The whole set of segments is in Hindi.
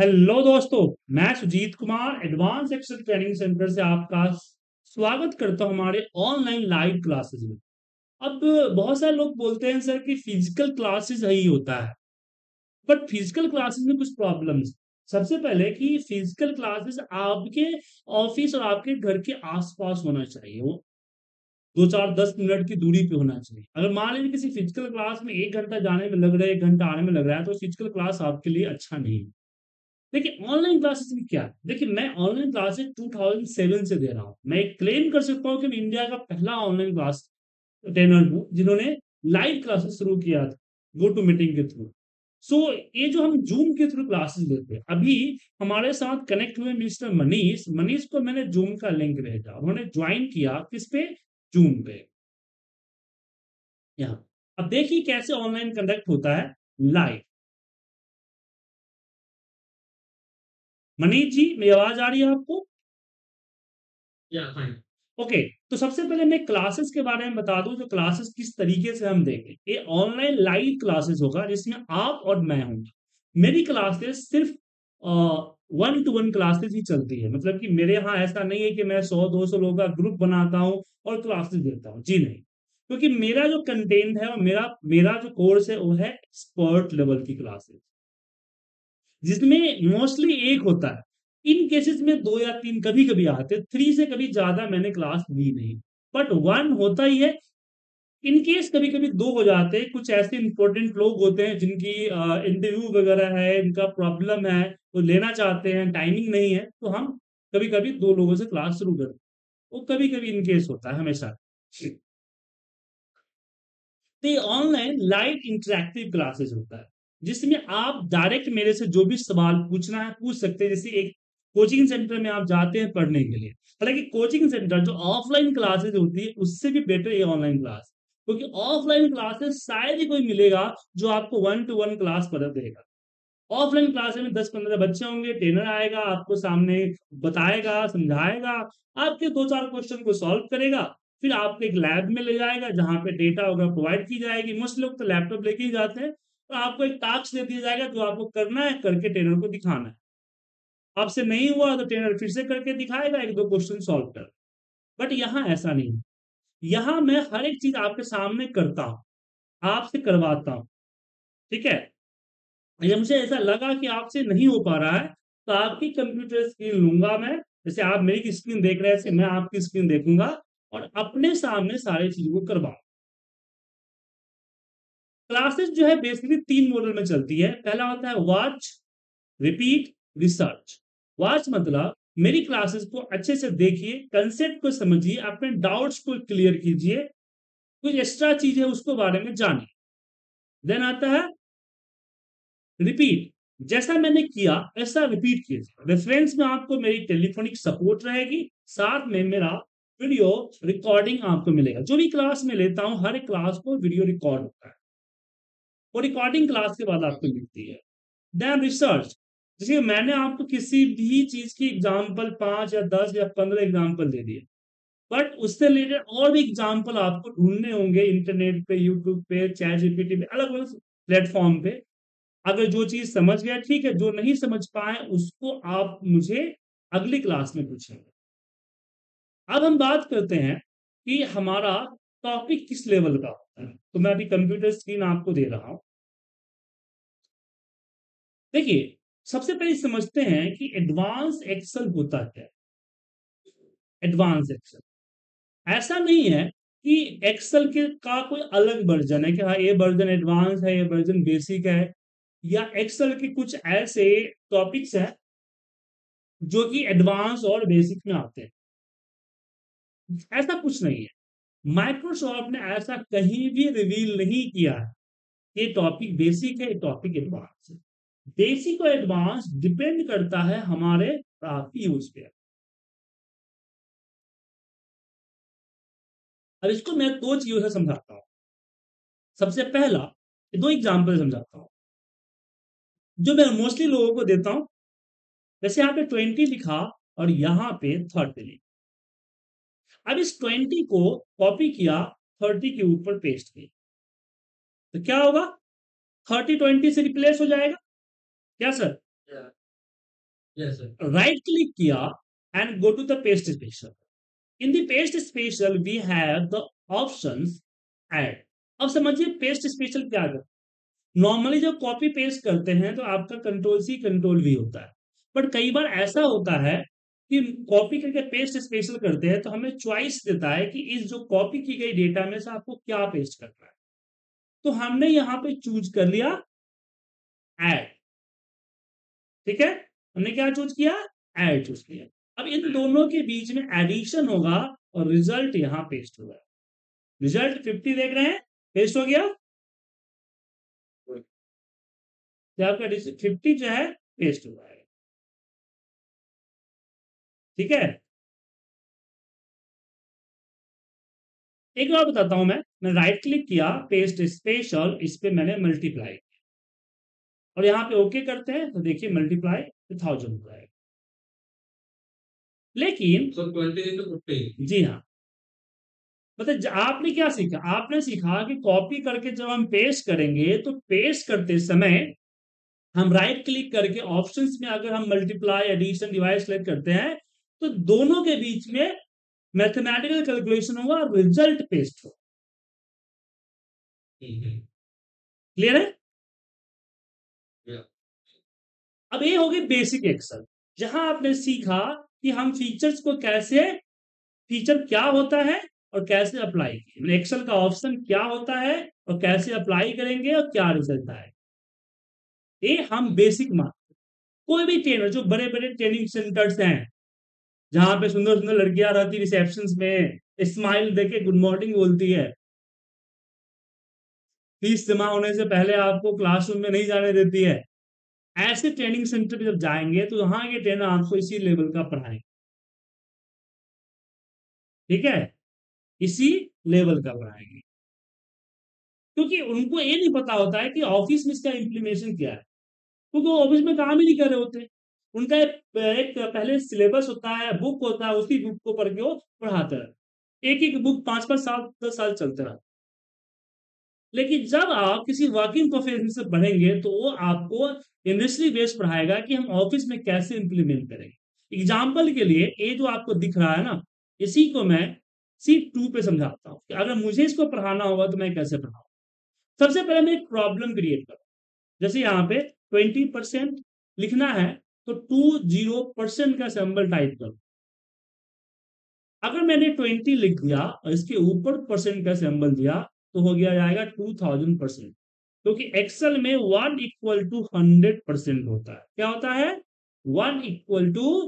हेलो दोस्तों, मैं Sujit Kumar advance Excel training centre से आपका स्वागत करता हूं हमारे ऑनलाइन लाइव क्लासेस में। अब बहुत सारे लोग बोलते हैं सर कि फिजिकल क्लासेस ही होता है, बट फिजिकल क्लासेस में कुछ प्रॉब्लम्स। सबसे पहले कि फिजिकल क्लासेस आपके ऑफिस और आपके घर के आसपास होना चाहिए, वो 2-4-10 मिनट की दूरी पे होना चाहिए। अगर मान लीजिए किसी फिजिकल क्लास में 1 घंटा जाने में लग रहा है, 1 घंटा आने में लग रहा है, तो फिजिकल क्लास आपके लिए अच्छा नहीं है। देखिए ऑनलाइन क्लासेस में क्या है, देखिए मैं ऑनलाइन क्लासेस 2007 से दे रहा हूँ। मैं क्लेम कर सकता हूँ कि मैं इंडिया का पहला ऑनलाइन क्लास ट्रेनर हूँ जिन्होंने लाइव क्लासेस शुरू किया था गो टू मीटिंग के थ्रू। सो ये जो हम जूम के थ्रू क्लासेस देते हैं, अभी हमारे साथ कनेक्ट हुए मिस्टर मनीष को मैंने जूम का लिंक भेजा, उन्होंने ज्वाइन किया किस पे, जूम पे। यहाँ अब देखिए कैसे ऑनलाइन कंडक्ट होता है लाइव। मनीष जी मेरी आवाज आ रही है आपको? या फाइन, ओके। तो सबसे पहले मैं क्लासेस के बारे में बता दूं, जो क्लासेस किस तरीके से हम देंगे। ये ऑनलाइन लाइव क्लासेस होगा जिसमें आप और मैं होंगे। मेरी क्लासेस सिर्फ 1-to-1 क्लासेस ही चलती है, मतलब कि मेरे यहाँ ऐसा नहीं है कि मैं 100-200 लोगों का ग्रुप बनाता हूँ और क्लासेस देता हूँ, जी नहीं। क्योंकि मेरा जो कंटेंट है और मेरा जो कोर्स है वो है एक्सपर्ट लेवल की क्लासेस, जिसमें मोस्टली एक होता है। इन केसेस में 2 या 3 कभी कभी आते, 3 से कभी ज्यादा मैंने क्लास ली नहीं, बट 1 होता ही है। इनकेस कभी कभी 2 हो जाते हैं। कुछ ऐसे इंपॉर्टेंट लोग होते हैं जिनकी इंटरव्यू वगैरह है, इनका प्रॉब्लम है, वो लेना चाहते हैं, टाइमिंग नहीं है, तो हम कभी कभी 2 लोगों से क्लास शुरू करते हैं, वो कभी कभी इनकेस होता है, हमेशा। तो ये ऑनलाइन लाइव इंटरेक्टिव क्लासेस होता है जिसमें आप डायरेक्ट मेरे से जो भी सवाल पूछना है पूछ सकते हैं। जैसे एक कोचिंग सेंटर में आप जाते हैं पढ़ने के लिए, हालांकि कोचिंग सेंटर जो ऑफलाइन क्लासेस होती है उससे भी बेटर ये ऑनलाइन क्लास, क्योंकि ऑफलाइन क्लासेस शायद ही कोई मिलेगा जो आपको 1-to-1 क्लास पर देगा। ऑफलाइन क्लासेस में 10-15 बच्चे होंगे, ट्रेनर आएगा, आपको सामने बताएगा, समझाएगा, आपके 2-4 क्वेश्चन को सॉल्व करेगा, फिर आपको एक लैब में ले जाएगा जहाँ पे डेटा वगैरह प्रोवाइड की जाएगी। मोस्ट लोग तो लैपटॉप लेके ही जाते हैं, आपको एक टास्क दे दिया जाएगा जो आपको करना है, करके ट्रेनर को दिखाना है। आपसे नहीं हुआ तो ट्रेनर फिर से करके दिखाएगा, 1-2 क्वेश्चन सॉल्व कर। बट यहाँ ऐसा नहीं, यहाँ मैं हर एक चीज आपके सामने करता हूं, आपसे करवाता हूं, ठीक है। अगर मुझे ऐसा लगा कि आपसे नहीं हो पा रहा है तो आपकी कंप्यूटर स्क्रीन लूंगा मैं, जैसे आप मेरी स्क्रीन देख रहे हैं मैं आपकी स्क्रीन देखूंगा और अपने सामने सारी चीजों को करवाऊंगा। क्लासेस जो है बेसिकली 3 मॉडल में चलती है। पहला होता है वॉच, रिपीट, रिसर्च। वॉच मतलब मेरी क्लासेस को अच्छे से देखिए, कंसेप्ट को समझिए, अपने डाउट्स को क्लियर कीजिए, कुछ एक्स्ट्रा चीज है उसको बारे में जानिए। देन आता है रिपीट, जैसा मैंने किया ऐसा रिपीट कीजिए। रेफरेंस में आपको मेरी टेलीफोनिक सपोर्ट रहेगी, साथ में मेरा वीडियो रिकॉर्डिंग आपको मिलेगा। जो भी क्लास में लेता हूं हर क्लास को वीडियो रिकॉर्ड होता है, वो रिकॉर्डिंग क्लास के बाद आपको मिलती है। देन रिसर्च, जैसे मैंने आपको किसी भी चीज की एग्जाम्पल 5 या 10 या 15 एग्जाम्पल दे दिए, बट उससे रिलेटेड और भी एग्जाम्पल आपको ढूंढने होंगे इंटरनेट पे, यूट्यूब पे, चैट जीपीटी पे, अलग अलग प्लेटफॉर्म पे। अगर जो चीज समझ गया ठीक है, जो नहीं समझ पाए उसको आप मुझे अगली क्लास में पूछेंगे। अब हम बात करते हैं कि हमारा टॉपिक किस लेवल का होता है। तो मैं अभी कंप्यूटर स्क्रीन आपको दे रहा हूं, देखिए। सबसे पहले समझते हैं कि एडवांस एक्सेल होता क्या है। एडवांस एक्सेल ऐसा नहीं है कि एक्सेल के का कोई अलग वर्जन है कि हाँ ये वर्जन एडवांस है, ये वर्जन बेसिक है, या एक्सेल के कुछ ऐसे टॉपिक्स हैं जो कि एडवांस और बेसिक में आते हैं, ऐसा कुछ नहीं है। माइक्रोसॉफ्ट ने ऐसा कहीं भी रिवील नहीं किया है ये टॉपिक बेसिक है, ये टॉपिक एडवांस है। बेसिक और एडवांस डिपेंड करता है हमारे आपकी यूज पे। अब इसको मैं 2 चीजों से समझाता हूं। सबसे पहला 2 एग्जाम्पल समझाता हूं जो मैं मोस्टली लोगों को देता हूं। जैसे यहाँ पे 20 लिखा और यहाँ पे 30 लिखा। अब इस 20 को कॉपी किया, 30 के ऊपर पेस्ट किया, तो क्या होगा, 30 20 से रिप्लेस हो जाएगा क्या सर? Right click किया and go to the paste special. In the paste special we have the options add. अब समझिए paste special क्या करता है। Normally जब copy paste करते हैं तो आपका Ctrl+C Ctrl+V होता है, बट कई बार ऐसा होता है कि कॉपी करके paste special करते हैं तो हमें चॉइस देता है कि इस जो कॉपी की गई डेटा में से आपको क्या पेस्ट करना है। तो हमने यहाँ पे चूज कर लिया ऐड, ठीक है, हमने क्या चूज किया, ऐड चूज किया। अब इन दोनों के बीच में एडिशन होगा और रिजल्ट यहाँ पेस्ट होगा। रिजल्ट 50 देख रहे हैं, पेस्ट हो गया, तो आपका 50 जो है पेस्ट हो जाएगा, ठीक है। एक बार बताता हूं, मैं राइट क्लिक किया, पेस्ट स्पेशल, इस पे मैंने मल्टीप्लाई किया और यहाँ पे ओके करते हैं तो देखिए मल्टीप्लाई 1000 हो जाएगा, लेकिन 20 जी हाँ। मतलब आपने क्या सीखा, आपने सीखा कि कॉपी करके जब हम पेस्ट करेंगे तो पेस्ट करते समय हम राइट क्लिक करके ऑप्शंस में अगर हम मल्टीप्लाई एडिशन डिवाइस सेलेक्ट करते हैं तो दोनों के बीच में मैथमेटिकल कैलकुलेशन होगा और रिजल्ट पेस्ट होगा। क्लियर है? अब ये हो गए बेसिक एक्सेल, जहां आपने सीखा कि हम फीचर्स को कैसे, फीचर क्या होता है और कैसे अप्लाई करें, एक्सेल का ऑप्शन क्या होता है और कैसे अप्लाई करेंगे और क्या रिजल्ट आएगा। ये हम बेसिक मानते। कोई भी ट्रेनर जो बड़े बड़े ट्रेनिंग सेंटर्स हैं जहां पे सुंदर सुंदर लड़कियां रहती रिसेप्शन में, स्माइल देके गुड मॉर्निंग बोलती है, फीस जमा होने से पहले आपको क्लासरूम में नहीं जाने देती है, ऐसे ट्रेनिंग सेंटर पे जब जाएंगे तो यहाँ के ट्रेनर आपको इसी लेवल का पढ़ाएंगे, ठीक है, इसी लेवल का पढ़ाएंगे, क्योंकि उनको ये नहीं पता होता है कि ऑफिस में इसका इम्प्लीमेशन क्या है, क्योंकि वो ऑफिस में काम ही नहीं कर रहे होते। उनका एक पहले सिलेबस होता है, बुक होता है, उसी बुक को पढ़ के वो पढ़ाते रहते, एक एक बुक 5-5 साल 10 साल चलते रहते। लेकिन जब आप किसी वर्किंग प्रोफेशनल से पढ़ेंगे तो वो आपको इंडस्ट्री बेस्ड पढ़ाएगा कि हम ऑफिस में कैसे इंप्लीमेंट करेंगे। एग्जाम्पल के लिए ये जो आपको दिख रहा है ना, इसी को मैं C2 पे समझाता हूँ कि अगर मुझे इसको पढ़ाना होगा तो मैं कैसे पढ़ाऊँ। सबसे पहले मैं एक प्रॉब्लम क्रिएट करूँ, जैसे यहाँ पे 20% लिखना है तो 20% का सिंबल टाइप करूँ। अगर मैंने 20 लिख दिया और इसके ऊपर % का सिंबल दिया तो हो गया जाएगा 2000%, क्योंकि एक्सेल में 1 = 100% होता है। क्या होता है? 1 =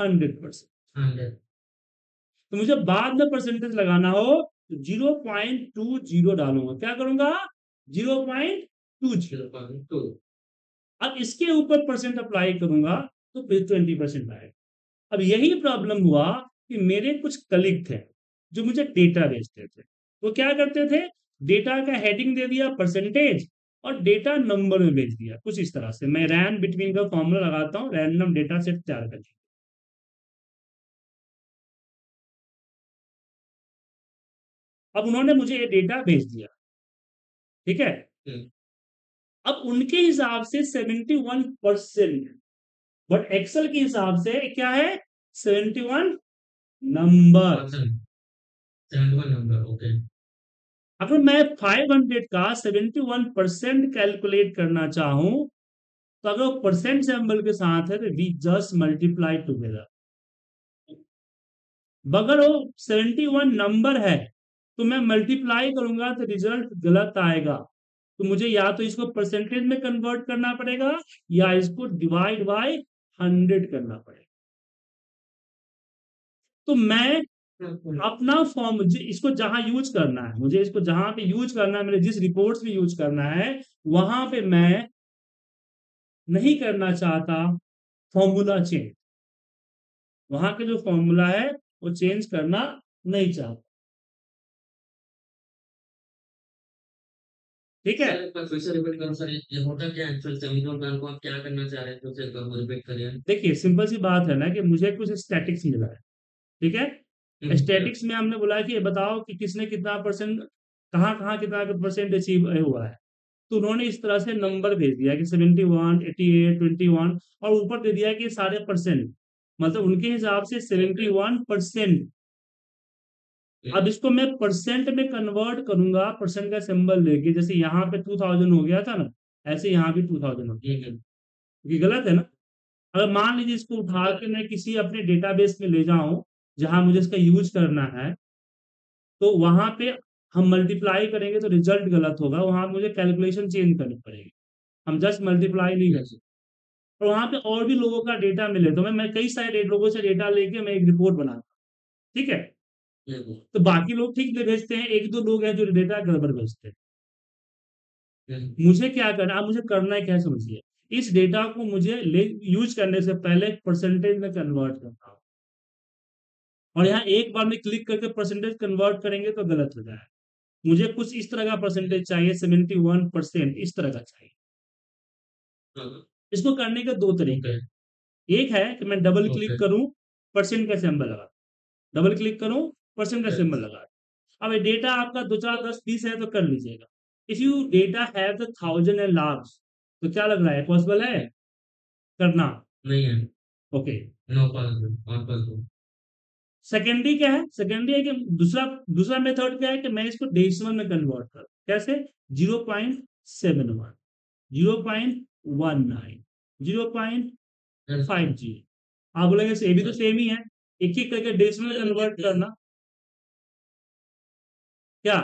100%। तो मुझे बाद में परसेंटेज लगाना हो तो 0.20 डालूंगा, क्या करूंगा, 0.20। अब इसके ऊपर % अप्लाई करूंगा तो 20% आएगा। अब यही प्रॉब्लम हुआ कि मेरे कुछ कलीग थे जो मुझे डेटा बेचते थे, वो क्या करते थे, डेटा का हेडिंग दे दिया परसेंटेज और डेटा नंबर में भेज दिया, कुछ इस तरह से। मैं रैन बिटवीन का फॉर्मूला लगाता हूँ, रैंडम डेटा सेट तैयार कर दिया। अब उन्होंने मुझे ये डेटा भेज दिया, ठीक है। अब उनके हिसाब से 71%, बट एक्सेल के हिसाब से क्या है, 71 नंबर। ओके, अगर मैं 500 का 71% कैलकुलेट करना चाहूं तो अगर वो % सिंबल के साथ है तो वी जस्ट मल्टीप्लाई टुगेदर। बगैर वो 71 नंबर है तो मैं मल्टीप्लाई करूंगा तो रिजल्ट गलत आएगा, तो मुझे या तो इसको परसेंटेज में कन्वर्ट करना पड़ेगा या इसको डिवाइड बाय 100 करना पड़ेगा। तो मैं अपना फॉर्म, इसको जहां यूज करना है, मुझे इसको जहां पे यूज करना है, मेरे जिस रिपोर्ट्स में यूज करना है वहां पे मैं नहीं करना चाहता फॉर्मूला चेंज, वहां के जो फॉर्मूला है वो चेंज करना नहीं चाहता, ठीक है। देखिए सिंपल सी बात है ना कि मुझे कुछ स्टैटिक्स मिला है, ठीक है। स्टैटिक्स में हमने बोला कि बताओ कि किसने कितना % कहाँ कितना % अचीव हुआ है, तो उन्होंने इस तरह से नंबर भेज दिया कि 71, 88, 21 और ऊपर दे दिया कि 60%, मतलब उनके हिसाब से 71%। अब इसको मैं परसेंट में कन्वर्ट करूंगा, परसेंट का सिंबल लेके, जैसे यहाँ पे 2000 हो गया था ना, ऐसे यहाँ भी 2000 हो गया, क्योंकि गलत है ना। अगर मान लीजिए इसको उठा के मैं किसी अपने डेटाबेस में ले जाऊं जहां मुझे इसका यूज करना है, तो वहां पे हम मल्टीप्लाई करेंगे तो रिजल्ट गलत होगा, वहां मुझे कैलकुलेशन चेंज करनी पड़ेगी, हम जस्ट मल्टीप्लाई नहीं कर सकते। और वहां पे और भी लोगों का डेटा मिले तो मैं कई सारे लोगों से डेटा लेके मैं एक रिपोर्ट बनाता, ठीक है। तो बाकी लोग ठीक से भेजते हैं, एक दो लोग हैं जो डेटा गड़बड़ भेजते हैं। मुझे क्या करना, आप मुझे करना है क्या समझिए, इस डेटा को मुझे यूज करने से पहले परसेंटेज में कन्वर्ट करता हूँ, और यहाँ एक बार में क्लिक करके परसेंटेज कन्वर्ट करेंगे तो गलत हो जाएगा। मुझे कुछ इस तरह का परसेंटेज चाहिए, 71% इस तरह का चाहिए। इसको करने के दो तरीके हैं, एक है कि मैं डबल क्लिक करूं, परसेंट का सिंबल लगा, डबल क्लिक करूं, परसेंट का सिंबल लगा। अब ये डेटा आपका 2, 4, 10, 20 है तो कर लीजिएगा। If you data have the 1000 and large, तो क्या लग रहा है, पॉसिबल है करना? नहीं है। Okay, no possible. सेकेंडरी क्या है, सेकेंडरी है कि दूसरा मेथड क्या है कि मैं इसको डेसिमल में कन्वर्ट करूं, कैसे, 0.71, 0.19, 0.50। आप बोलेंगे ये भी तो सेम ही है, एक एक करके डेसिमल में कन्वर्ट करना। क्या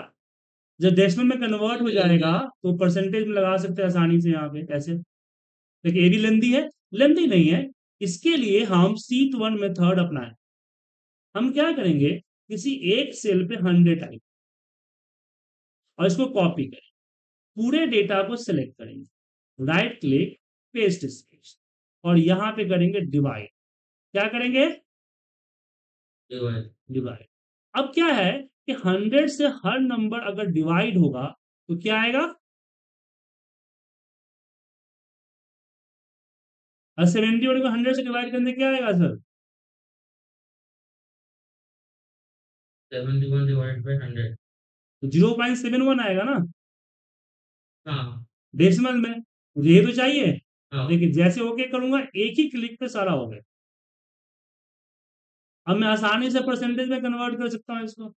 जब डेसिमल में कन्वर्ट हो जाएगा तो परसेंटेज में लगा सकते हैं आसानी से यहाँ पे, कैसे, देखिए। ये भी लेंदी है, लेंदी नहीं है। इसके लिए हम C1 मेथड अपनाएं। हम क्या करेंगे, किसी एक सेल पे 100 टाइप और इसको कॉपी करें, पूरे डेटा को सिलेक्ट करेंगे, राइट क्लिक, पेस्ट स्पेस, और यहाँ पे करेंगे डिवाइड। क्या करेंगे, डिवाइड। अब क्या है कि 100 से हर नंबर अगर डिवाइड होगा तो क्या आएगा, 71 को 100 से डिवाइड करने क्या आएगा सर, 71 डिवाइड बाय 100 तो 0.71 आएगा ना। हाँ, डेसिमल में मुझे ये तो चाहिए, लेकिन जैसे ओके करूंगा एक ही क्लिक पे सारा हो गया। अब मैं आसानी से परसेंटेज में कन्वर्ट कर सकता हूँ इसको।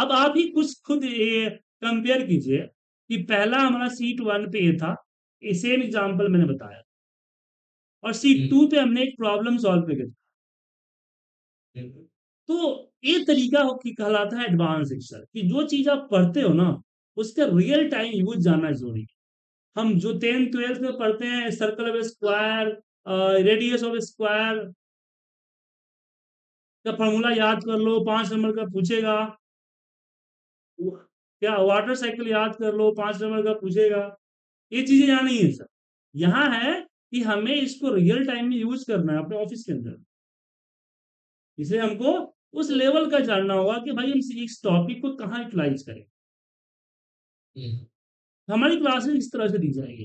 अब आप ही कुछ खुद ये कंपेयर कीजिए कि पहला हमारा C1 पे ये था, ये सेम एग्जांपल मैंने बताया, और C2 पे हमने एक प्रॉब्लम सॉल्व किया था। तो ये तरीका कहलाता है एडवांस एक्सेल, कि जो चीज आप पढ़ते हो ना उसका रियल टाइम यूज जानना जरूरी है। हम जो 10th 12th में पढ़ते हैं, circle of square, radius of square का फॉर्मूला याद कर लो, 5 नंबर का पूछेगा, क्या वाटर साइकिल याद कर लो, 5 नंबर का पूछेगा। ये चीजें यहाँ नहीं है सर, यहाँ है कि हमें इसको रियल टाइम में यूज करना है अपने ऑफिस के अंदर। इसलिए हमको उस लेवल का जानना होगा कि भाई हम इस टॉपिक को कहाँ यूटिलाइज करें। हमारी क्लासेस इस तरह से दी जाएगी,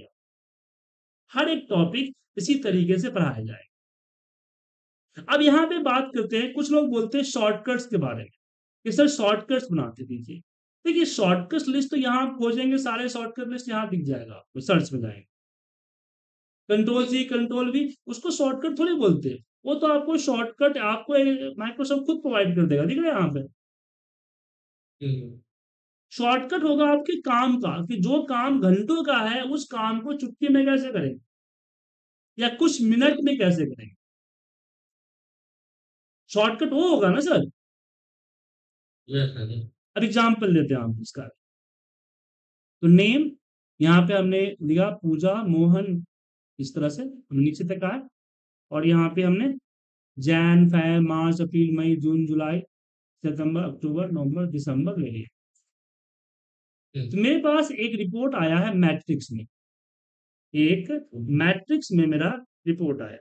हर एक टॉपिक इसी तरीके से पढ़ाया जाएगा। अब यहाँ पे बात करते हैं, कुछ लोग बोलते हैं शॉर्टकट्स के बारे में कि सर शॉर्टकट्स बनाते दीजिए। देखिए शॉर्टकट लिस्ट तो यहाँ खोजेंगे, सारे शॉर्टकट लिस्ट यहाँ दिख जाएगा आपको, सर्च में जाएंगे, कंट्रोल C कंट्रोल V, उसको शॉर्टकट थोड़ी बोलते हैं। वो तो आपको शॉर्टकट आपको माइक्रोसॉफ्ट खुद प्रोवाइड कर देगा, दिख रहा है यहाँ पे। शॉर्टकट होगा आपके काम का, कि जो काम घंटों का है उस काम को चुटकी में कैसे करेंगे या कुछ मिनट में कैसे करेंगे, शॉर्टकट वो होगा ना सर। अब एग्जाम्पल देते हैं आप इसका। तो नेम यहाँ पे हमने लिया पूजा मोहन, इस तरह से हम नीचे तक आए, और यहाँ पे हमने जैन, फैब, मार्च, अप्रैल, मई, जून, जुलाई, सितंबर, अक्टूबर, नवंबर, दिसंबर ले लिया। तो मेरे पास एक रिपोर्ट आया है मैट्रिक्स में, एक मैट्रिक्स में मेरा रिपोर्ट आया।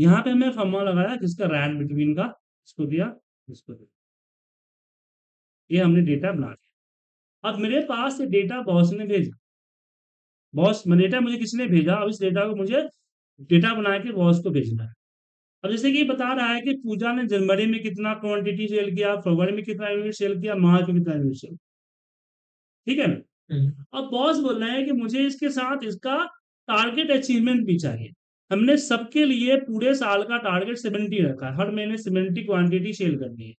यहाँ पे हमें फॉर्मूला लगाया किसका, रैन बिटवीन का, इसको दिया, इसको दिया, ये हमने डेटा बना दिया। अब मेरे पास डेटा बॉस ने भेजा, बॉस डेटा मुझे किसने भेजा, अब इस डेटा को मुझे डेटा बना के बॉस को भेजना है। अब जैसे कि बता रहा है कि पूजा ने जनवरी में कितना क्वांटिटी सेल किया, फरवरी में कितना यूनिट सेल किया, मार्च में कितना यूनिट सेल, ठीक है ना। अब बॉस बोल रहा है कि मुझे इसके साथ इसका टारगेट अचीवमेंट भी चाहिए। हमने सबके लिए पूरे साल का टारगेट 70 रखा है, हर महीने 70 क्वांटिटी सेल करनी है।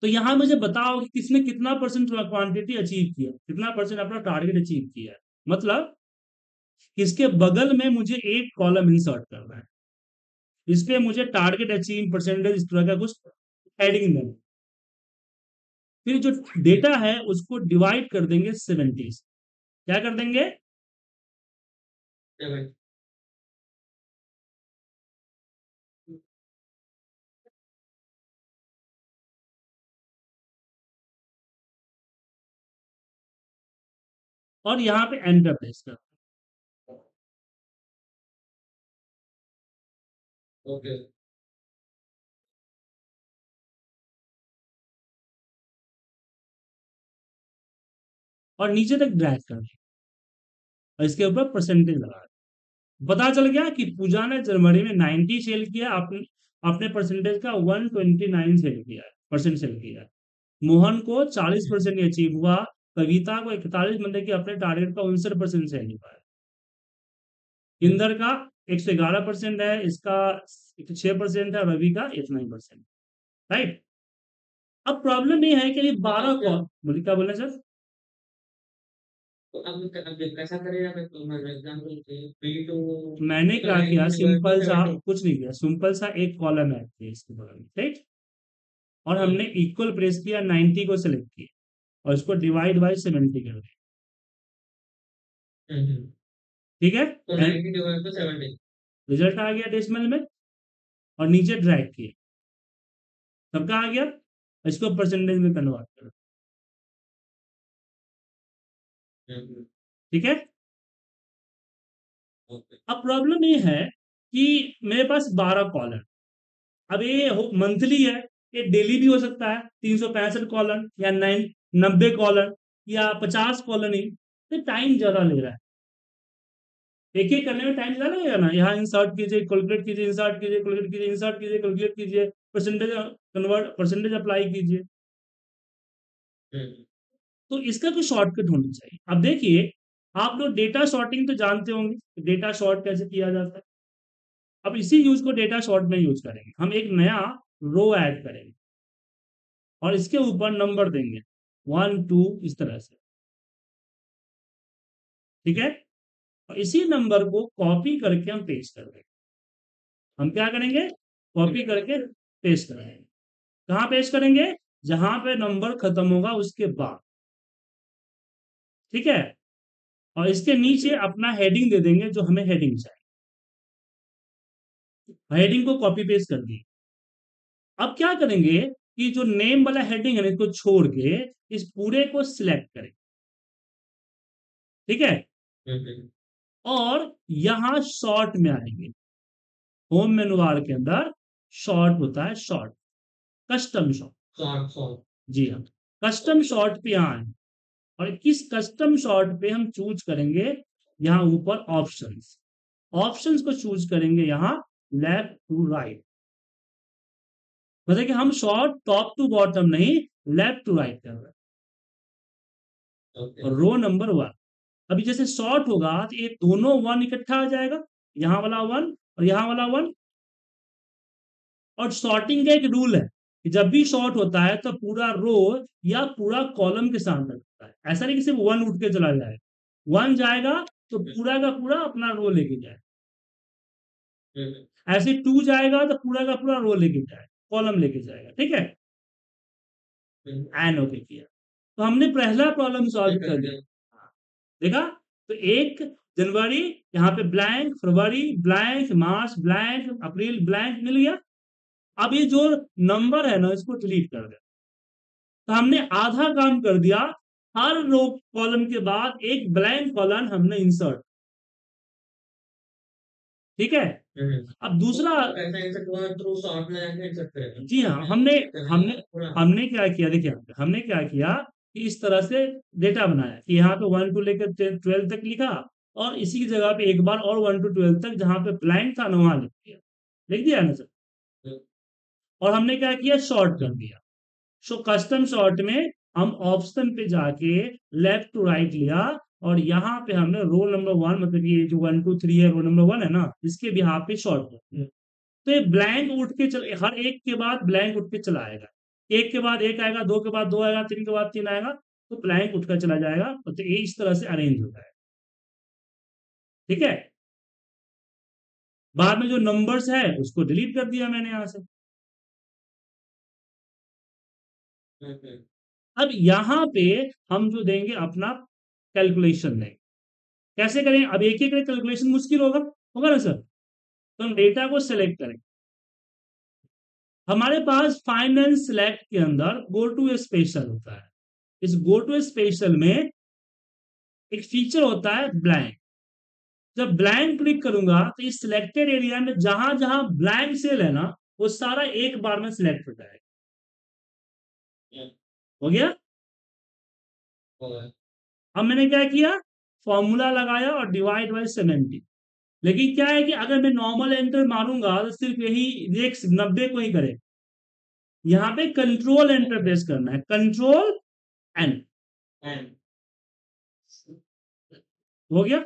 तो यहाँ मुझे बताओ कि किसने कितना परसेंट क्वांटिटी अचीव किया, कितना परसेंट अपना टारगेट अचीव किया है। मतलब इसके बगल में मुझे एक कॉलम इंसर्ट करना है, इस पे मुझे टारगेट अचीव परसेंटेज इस तरह का कुछ हेडिंग देना। फिर जो डेटा है उसको डिवाइड कर देंगे 70 से, क्या कर देंगे, और यहां पे एंटर प्रेस कर। ओके और नीचे तक ड्रैग कर दें और इसके ऊपर परसेंटेज लगा दें। पता चल गया कि पूजा ने जनवरी में 90 सेल किया, अपने परसेंटेज का 129 सेल किया, परसेंट सेल किया। मोहन को 40% अचीव हुआ, कविता को 41, मतलब कि अपने टारगेट का 59% सेल नहीं पाया। इंदर का 111% है, इसका 6% है, रवि का 89%, राइट। अब प्रॉब्लम ये है कि 12 को बोली, क्या बोला सर, तो अब कैसा करेगा, तो मैंने क्या किया, सिंपल सा कुछ नहीं किया, सिंपल सा एक कॉलम ऐड किया इसके बगल में, ठीक। और हमने इक्वल प्रेस किया, 90 को सिलेक्ट किया और इसको डिवाइड बाय 70 कर दिया, ठीक है। रिजल्ट आ गया डेसिमल में और नीचे ड्रैग किया, सबका आ गया। इसको परसेंटेज में कन्वर्ट करो, ठीक है। अब प्रॉब्लम ये है कि मेरे पास 12 कॉलम, अब ये मंथली है, ये डेली भी हो सकता है, 365 कॉलम या 90 कॉलम या 50 कॉलम, तो टाइम ज्यादा ले रहा है, एक एक करने में टाइम ज्यादा लगेगा ना। यहाँ इंसर्ट कीजिए, कैलकुलेट कीजिए, इंसर्ट कीजिए, कैलकुलेट कीजिए, इंसर्ट कीजिए, कैलकुलेट कीजिए, परसेंटेज कन्वर्ट, परसेंटेज अप्लाई कीजिए। तो इसका कोई शॉर्टकट होना चाहिए। अब देखिए, आप लोग डेटा शॉर्टिंग तो जानते होंगे, डेटा शॉर्ट कैसे किया जाता है। अब इसी यूज को डेटा शॉर्ट में यूज करेंगे, हम एक नया रो ऐड करेंगे और इसके ऊपर नंबर देंगे 1, 2 इस तरह से, ठीक है। और इसी नंबर को कॉपी करके हम पेस्ट कर देंगे। हम क्या करेंगे, कॉपी करके पेस्ट करेंगे। कहाँ पेस्ट करेंगे, जहां पे नंबर खत्म होगा उसके बाद, ठीक है। और इसके नीचे अपना हेडिंग दे देंगे, जो हमें हेडिंग चाहिए। हेडिंग को कॉपी पेस्ट कर दी। अब क्या करेंगे कि जो नेम वाला हेडिंग है इसको छोड़ के इस पूरे को सिलेक्ट करेंगे, ठीक है। और यहां शॉर्ट में आएंगे, होम मेनू बार के अंदर शॉर्ट होता है, शॉर्ट कस्टम शॉर्ट, जी हाँ, कस्टम शॉर्ट पे यहाँ आएंगे और किस कस्टम शॉर्ट पे हम चूज करेंगे, यहाँ ऊपर ऑप्शंस, ऑप्शंस को चूज करेंगे यहाँ लेफ्ट टू राइट, मतलब कि हम शॉर्ट टॉप टू बॉटम नहीं, लेफ्ट टू राइट कर रहे हैं। और रो नंबर 1, अभी जैसे शॉर्ट होगा तो ये दोनों 1 इकट्ठा आ जाएगा, यहाँ वाला 1 और यहाँ वाला 1। और शॉर्टिंग का एक रूल है कि जब भी शॉर्ट होता है तो पूरा रो या पूरा कॉलम के साथ लगता है, ऐसा नहीं कि सिर्फ 1 उठ के चला जाएगा। 1 जाएगा तो पूरा का पूरा अपना रो लेके जाएगा, ऐसे 2 जाएगा तो पूरा का पूरा रो लेके जाएगा, कॉलम लेके जाएगा, ठीक है। एन ओके किया तो हमने पहला प्रॉब्लम सॉल्व कर दिया, देखा। तो 1 जनवरी यहाँ पे ब्लैंक, फरवरी ब्लैंक, मार्च ब्लैंक, अप्रैल ब्लैंक मिल गया। अब ये जो नंबर है ना इसको डिलीट कर दिया, तो हमने आधा काम कर दिया। हर रो कॉलम के बाद एक ब्लैंक कॉलम हमने इंसर्ट, ठीक है। अब दूसरा जी हाँ, हमने क्या किया, देखिए हमने क्या किया कि इस तरह से डेटा बनाया कि यहाँ पे 1 to लेकर 12 तक लिखा और इसी की जगह पे एक बार और 1 to 12 तक जहाँ पे ब्लैंक था ना वहां लिख दिया ना सर। और हमने क्या किया, शॉर्ट कर दिया। सो कस्टम शॉर्ट में हम ऑप्शन पे जाके लेफ्ट टू राइट लिया और यहाँ पे हमने रोल नंबर 1 मतलब ये जो 1 2 3 है रोल नंबर 1 है ना, इसके भी यहाँ पे शॉर्ट कर दिया। तो ये ब्लैंक उठ के चल, हर एक के बाद ब्लैंक उठ के चला आएगा, एक के बाद एक आएगा, 2 के बाद 2 आएगा, 3 के बाद 3 आएगा, तो ब्लैंक उठकर चला जाएगा। तो ये इस तरह से अरेंज होता है, ठीक है। बाद में जो नंबर्स है उसको डिलीट कर दिया मैंने यहां से। अब यहां पे हम जो देंगे अपना कैलकुलेशन देंगे, कैसे करें, अब एक एक कैलकुलेशन मुश्किल होगा ना सर। तो हम डेटा को सेलेक्ट करेंगे, हमारे पास फाइनेंस सिलेक्ट के अंदर गो टू स्पेशल होता है। इस गो टू स्पेशल में एक फीचर होता है ब्लैंक। जब ब्लैंक क्लिक करूंगा तो इस सिलेक्टेड एरिया में जहां जहां ब्लैंक सेल है ना वो सारा एक बार में सिलेक्ट हो जाएगा। हो गया। अब मैंने क्या किया, फॉर्मूला लगाया और डिवाइड बाय 70। लेकिन क्या है कि अगर मैं नॉर्मल एंटर मारूंगा तो सिर्फ यही 90 को ही करें, यहाँ पे कंट्रोल एंटर प्रेस करना है, कंट्रोल एन। हो गया।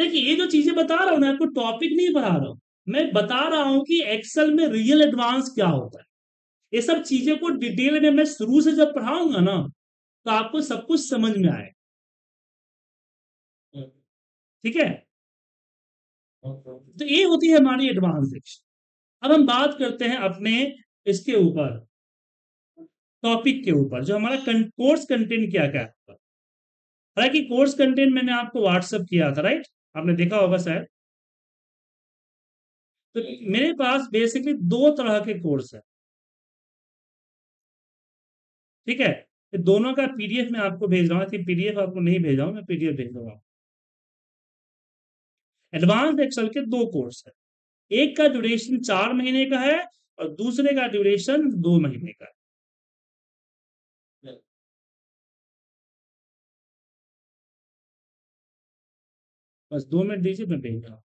देखिए ये जो चीजें बता रहा हूं ना, आपको टॉपिक नहीं पढ़ा रहा हूं, मैं बता रहा हूं कि एक्सेल में रियल एडवांस क्या होता है। ये सब चीजें को डिटेल में मैं शुरू से जब पढ़ाऊंगा ना तो आपको सब कुछ समझ में आएगा, ठीक है। तो ये होती है हमारी एडवांस सेक्शन। अब हम बात करते हैं अपने इसके ऊपर, टॉपिक के ऊपर, जो हमारा कोर्स कंटेंट क्या क्या है। हालांकि कोर्स कंटेंट मैंने आपको व्हाट्सएप किया था, राइट, आपने देखा होगा शायद। तो मेरे पास बेसिकली 2 तरह के कोर्स है, ठीक है। तो दोनों का पीडीएफ मैं आपको भेज रहा हूँ, पीडीएफ आपको नहीं भेजा हूँ, मैं पीडीएफ भेज रहा हूँ। एडवांस एक्सेल के 2 कोर्स है, एक का ड्यूरेशन 4 महीने का है और दूसरे का ड्यूरेशन 2 महीने का है। बस 2 मिनट दीजिए, मैं भेज रहा हूँ।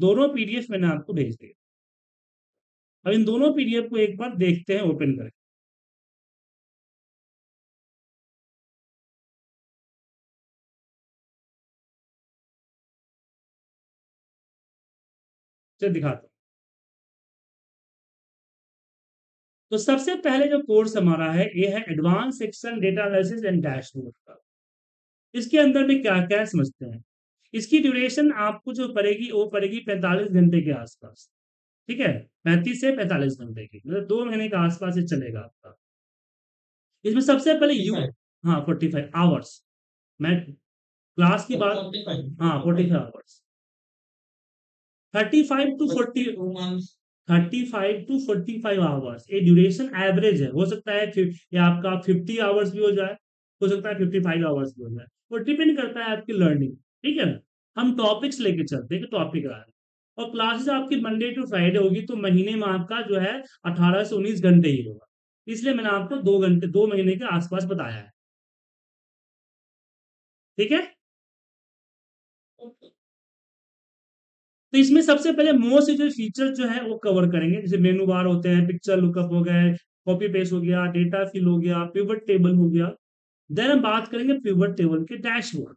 दोनों पीडीएफ मैंने आपको भेज दिया। अब इन दोनों पीडीएफ को एक बार देखते हैं, ओपन करें। दिखाता हूं। तो सबसे पहले जो कोर्स हमारा है ये है advance Excel data analysis and dashboard का। इसके अंदर में क्या क्या समझते हैं। इसकी ड्यूरेशन आपको जो पड़ेगी वो पड़ेगी 45 घंटे के आसपास, ठीक है, 35 से 45 घंटे की, मतलब 2 महीने के आसपास ये चलेगा आपका। इसमें सबसे पहले हाँ 45 आवर्स, मैं क्लास की बात 45 आवर्स, 35 to 45 आवर्स ये ड्यूरेशन एवरेज है। हो सकता है ये आपका 50 आवर्स भी हो जाए, हो सकता है 55 आवर्स भी हो जाए, वो डिपेंड करता है आपकी लर्निंग, ठीक है ना। हम टॉपिक्स लेके चलते हैं कि टॉपिक आ रहे हैं और क्लासेस आपकी मंडे टू फ्राइडे होगी, तो महीने में आपका जो है 18 से 19 घंटे ही होगा। इसलिए मैंने आपको 2 महीने के आसपास बताया है, ठीक है। तो इसमें सबसे पहले मोस्ट जो फीचर जो है वो कवर करेंगे, जैसे मेनू बार होते हैं, पिक्चर लुकअप हो गए, कॉपी पेस्ट हो गया, डेटा फिल हो गया, पिवट टेबल हो गया। देन हम बात करेंगे पिवट टेबल के डैशबोर्ड।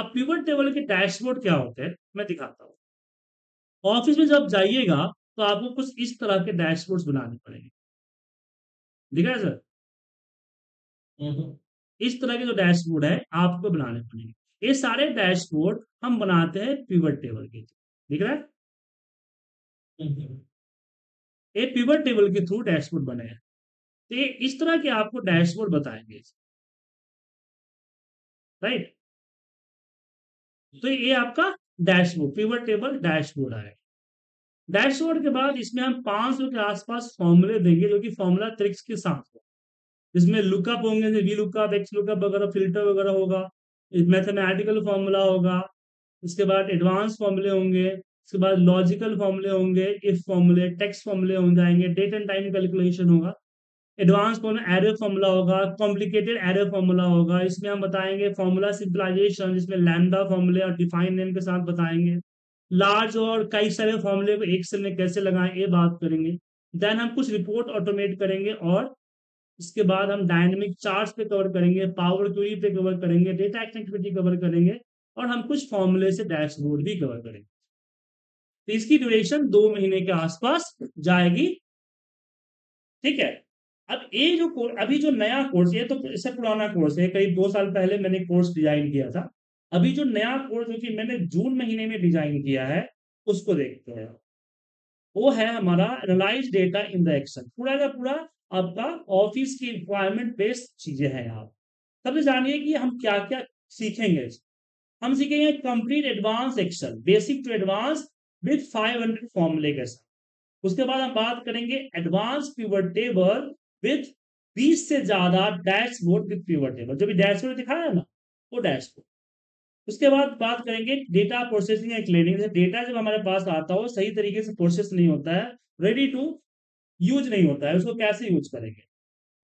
अब पिवट टेबल के डैशबोर्ड क्या होते हैं मैं दिखाता हूँ। ऑफिस में जब जाइएगा तो आपको कुछ इस तरह के डैशबोर्ड बनाने पड़ेंगे, दिखा है सर, इस तरह के जो डैशबोर्ड है आपको बनाने पड़ेंगे। ये सारे डैशबोर्ड हम बनाते हैं पिवट टेबल के, दिख रहा है, पिवट टेबल के थ्रू डैशबोर्ड बने हैं। तो ये इस तरह के आपको डैशबोर्ड बताएंगे, राइट। तो ये आपका डैशबोर्ड, पिवट टेबल डैशबोर्ड आएगा। डैशबोर्ड के बाद इसमें हम 500 के आसपास फॉर्मूले देंगे, जो कि फॉर्मूला ट्रिक्स के साथ हो, जिसमें लुकअप होंगे, वी लुकअप, एक्स लुकअप वगैरह, फिल्टर वगैरह होगा, मैथमेटिकल फॉर्मूला होगा, उसके बाद एडवांस फॉर्मूले होंगे, उसके बाद लॉजिकल फॉर्मूले होंगे, इफ फॉर्मूले, टेक्स्ट फॉर्मूले हो जाएंगे, डेट एंड टाइम कैलकुलेशन होगा, एडवांस फॉर्मूला एरर फॉर्मूला होगा, कॉम्प्लिकेटेड एरर फॉर्मूला होगा। इसमें हम बताएंगे फॉर्मूला सिंपलाइजेशन, जिसमें लैम्डा फॉर्मूले और डिफाइन नेम के साथ बताएंगे, लार्ज और कई सारे फॉर्मूले को एक्सेल में कैसे लगाएं ये बात करेंगे। देन हम कुछ रिपोर्ट ऑटोमेट करेंगे और इसके बाद हम डायनेमिक चार्ट्स पे कवर करेंगे, पावर क्वेरी पे कवर करेंगे, डेटा एक्टिविटी कवर करेंगे और हम कुछ फॉर्मूले से डैशबोर्ड भी कवर करेंगे। तो इसकी ड्यूरेशन 2 महीने के आसपास जाएगी, ठीक है। अब ये जो अभी जो नया कोर्स, ये तो इससे पुराना कोर्स है, करीब 2 साल पहले मैंने कोर्स डिजाइन किया था। अभी जो नया कोर्स जो कि मैंने जून महीने में डिजाइन किया है उसको देखते हैं। वो है हमारा analyse data in the Excel, पूरा का पूरा आपका ऑफिस की रिक्वायरमेंट बेस्ड चीजें हैं। आप सबसे जानिए कि हम क्या क्या सीखेंगे। हम सीखेंगे complete advance Excel, basic to advance with 500 फॉर्मूले के साथ। उसके बाद हम बात करेंगे एडवांस पिवट टेबल विद 20 से ज्यादा डैशबोर्ड विद पिवट टेबल, जो भी डैशबोर्ड दिखाया है ना वो डैशबोर्ड। उसके बाद बात करेंगे डेटा प्रोसेसिंग एंड क्लीनिंग, जैसे डेटा जब हमारे पास आता हो सही तरीके से प्रोसेस नहीं होता है, रेडी टू यूज नहीं होता है, उसको कैसे यूज करेंगे।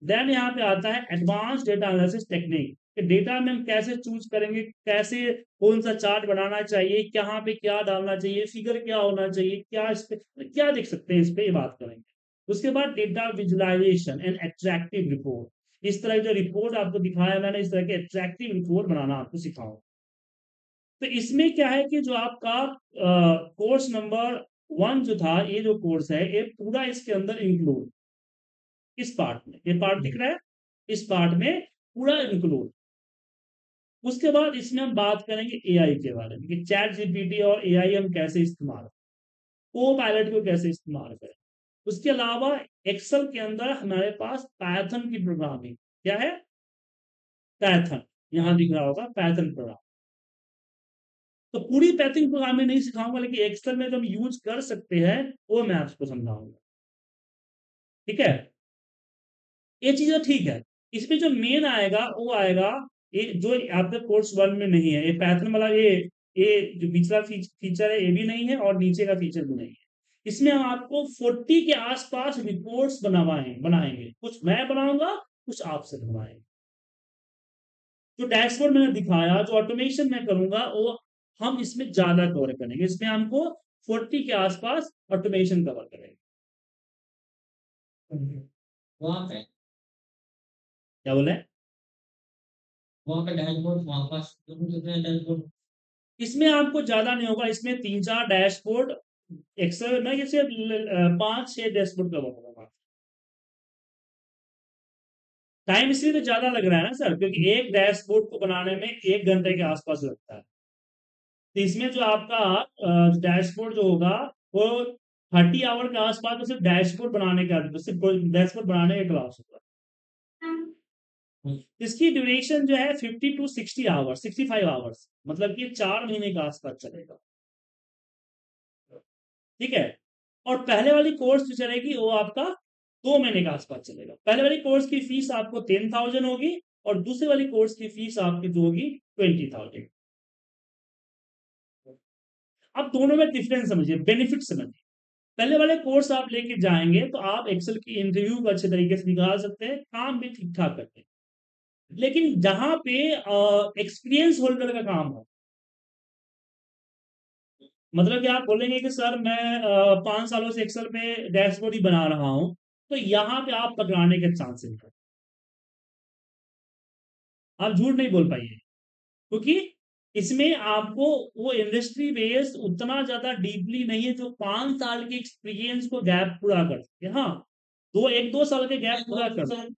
देन यहाँ पे आता है एडवांस डेटा एनालिसिस टेक्निक, कि डेटा में हम कैसे चूज करेंगे, कैसे कौन सा चार्ट बनाना चाहिए, कहाँ पे क्या डालना चाहिए, फिगर क्या होना चाहिए, क्या इस पर क्या देख सकते हैं, इस पर बात करेंगे। उसके बाद data visualisation and attractive report, इस तरह जो रिपोर्ट आपको दिखाया मैंने इस तरह के एट्रैक्टिव रिपोर्ट बनाना आपको सिखाऊंगा। तो इसमें क्या है कि जो आपका कोर्स नंबर 1 जो था, ये जो कोर्स है ये पूरा इसके अंदर इंक्लूड, इस पार्ट में ये पार्ट दिख रहा है, इस पार्ट में पूरा इंक्लूड। उसके बाद इसमें हम बात करेंगे एआई के बारे में, कि चैट जीपीटी और एआई हम कैसे इस्तेमाल करें, को पायलट को कैसे इस्तेमाल करें। उसके अलावा एक्सेल के अंदर हमारे पास पैथन की प्रोग्रामिंग क्या है, पैथन यहाँ दिख रहा होगा, पैथन प्रोग्राम। तो पूरी पैथन प्रोग्रामिंग नहीं सिखाऊंगा, लेकिन एक्सेल में जो हम यूज कर सकते हैं वो मैं आपको समझाऊंगा, ठीक है। ये चीजें ठीक है। इसमें जो मेन आएगा वो आएगा ये जो आपके कोर्स 1 में नहीं है, ये पैथन वाला ये जो पिछला फीचर है ये भी नहीं है और नीचे का फीचर भी नहीं है। इसमें हम आपको 40 के आसपास रिपोर्ट्स बनाएंगे, कुछ मैं बनाऊंगा कुछ आपसे बनवाएंगे। जो डैशबोर्ड मैंने दिखाया, जो ऑटोमेशन मैं करूंगा वो हम इसमें ज्यादा कवर करेंगे। इसमें हमको 40 के आसपास ऑटोमेशन कवर करेंगे। वहां पे क्या बोले, वहां पे डैशबोर्ड वहां पास डैशबोर्ड इसमें आपको ज्यादा नहीं होगा, इसमें 3-4 डैशबोर्ड एक्सेल में जैसे 5-6 डैशबोर्ड कवर होगा। टाइम इसलिए तो ज्यादा लग रहा है ना सर, क्योंकि एक डैशबोर्ड को बनाने में 1 घंटे के आसपास लगता है। तो इसमें जो आपका डैशबोर्ड जो होगा वो 30 आवर के आसपास सिर्फ डैशबोर्ड बनाने का, सिर्फ डैशबोर्ड बनाने का क्लास होगा। इसकी ड्यूरेशन जो है 50 to 65 आवर्स, मतलब कि 4 महीने के आसपास चलेगा, ठीक है। और पहले वाली कोर्स जो चलेगी वो आपका 2 महीने के आसपास चलेगा। पहले वाली कोर्स की फीस आपको 10,000 होगी और दूसरे वाली कोर्स की फीस आपकी जो होगी 20,000। आप दोनों में डिफरेंस समझिए, बेनिफिट समझिए। पहले वाले कोर्स आप लेके जाएंगे तो आप एक्सेल की इंटरव्यू को अच्छे तरीके से निकाल सकते हैं, काम भी ठीक ठाक करते हैं। लेकिन जहां पे एक्सपीरियंस होल्डर का काम हो, मतलब कि आप बोलेंगे कि सर मैं 5 सालों से एक्सेल पे डैशबोर्ड ही बना रहा हूं, तो यहाँ पे आप पकड़ाने के चांसेस हैं, आप झूठ नहीं बोल पाइए, क्योंकि इसमें आपको वो इंडस्ट्री बेस उतना ज्यादा डीपली नहीं है जो 5 साल के एक्सपीरियंस को गैप पूरा कर सके। हाँ, 1-2 साल के गैप पूरा कर सके,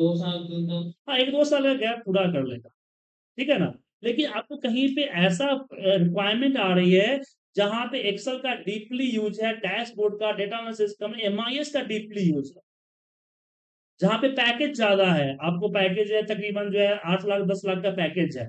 2 साल, हाँ 1-2 साल का गैप पूरा कर लेगा, ठीक है ना। लेकिन आपको कहीं पे ऐसा रिक्वायरमेंट आ रही है जहां पे एक्सेल का डीपली यूज है, डैशबोर्ड का, डेटा एनालिसिस का, एमआईएस का डीपली यूज है, जहां पे पैकेज ज्यादा है। आपको पैकेज है तकरीबन जो है 8 लाख 10 लाख का पैकेज है,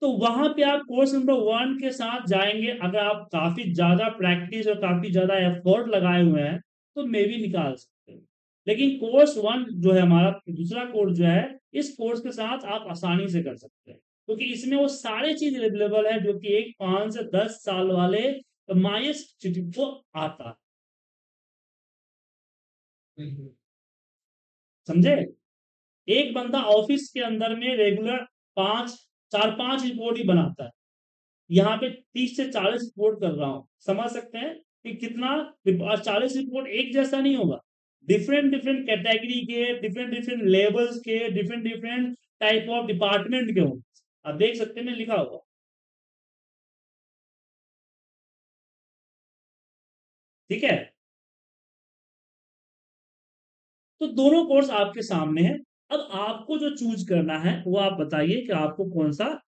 तो वहां पे आप कोर्स नंबर 1 के साथ जाएंगे। अगर आप काफी ज्यादा प्रैक्टिस और काफी ज्यादा एफर्ट लगाए हुए हैं तो मे भी निकाल सकते हैं। लेकिन कोर्स 1 जो है हमारा दूसरा कोर्स जो है, इस कोर्स के साथ आप आसानी से कर सकते हैं, क्योंकि इसमें वो सारे चीज अवेलेबल है जो कि एक 5 से 10 साल वाले माइस्ट स्टूडेंट को आता है, समझे। एक बंदा ऑफिस के अंदर में रेगुलर 4-5 रिपोर्ट ही बनाता है, यहाँ पे 30 से 40 रिपोर्ट कर रहा हूँ, समझ सकते हैं कि कितना 40 रिपोर्ट एक जैसा नहीं होगा, डिफरेंट डिफरेंट कैटेगरी के, डिफरेंट डिफरेंट लेवल्स के, different different type of department के होंगे, आप देख सकते हैं लिखा होगा, ठीक है। तो दोनों कोर्स आपके सामने है, अब आपको जो चूज करना है वो आप बताइए कि आपको कौन सा